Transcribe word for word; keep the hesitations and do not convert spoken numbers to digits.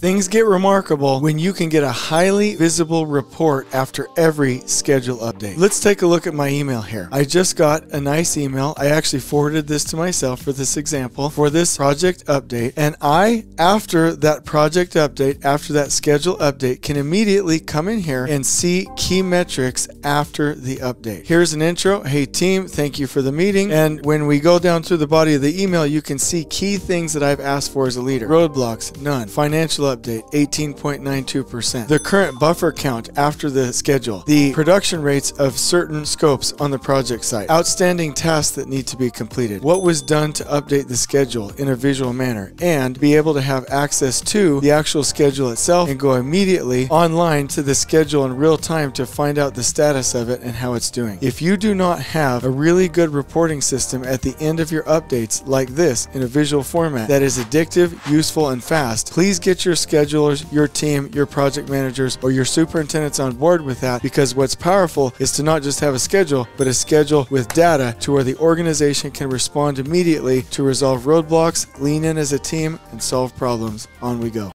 Things get remarkable when you can get a highly visible report after every schedule update. Let's take a look at my email here. I just got a nice email. I actually forwarded this to myself for this example, for this project update. And I, after that project update, after that schedule update, can immediately come in here and see key metrics after the update. Here's an intro. Hey team, thank you for the meeting. And when we go down through the body of the email, you can see key things that I've asked for as a leader. Roadblocks, none. Financial update, eighteen point nine two percent. The current buffer count after the schedule. The production rates of certain scopes on the project site. Outstanding tasks that need to be completed. What was done to update the schedule in a visual manner, and be able to have access to the actual schedule itself and go immediately online to the schedule in real time to find out the status of it and how it's doing. If you do not have a really good reporting system at the end of your updates like this in a visual format that is addictive, useful, and fast, please get your schedulers, your team, your project managers, or your superintendents on board with that, because what's powerful is to not just have a schedule, but a schedule with data to where the organization can respond immediately to resolve roadblocks, lean in as a team, and solve problems. On we go.